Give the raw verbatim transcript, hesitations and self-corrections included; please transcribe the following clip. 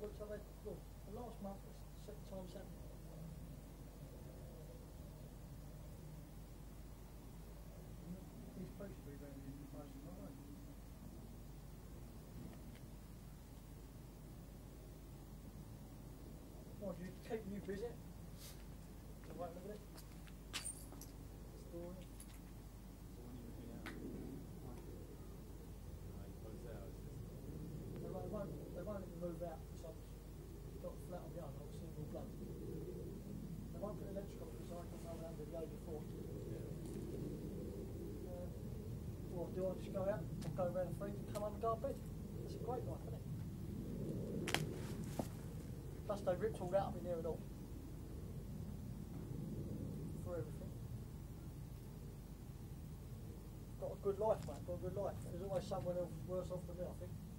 which I've had, well, the last month was the second time it's happened. He's supposed to be going in the price of my life. What, do you take new visit? The white look at it? Story? They won't let me move out because I've got flat on the arm, I'm a single blood. They won't put electric on because I can go under the eighty-four. Yeah. Uh, well, do I just go out and go around the free and come under guard bed? That's a great life, isn't it? Plus they ripped all that up in there at all. For everything. Got a good life, mate, got a good life. There's always someone else worse off than me, I think.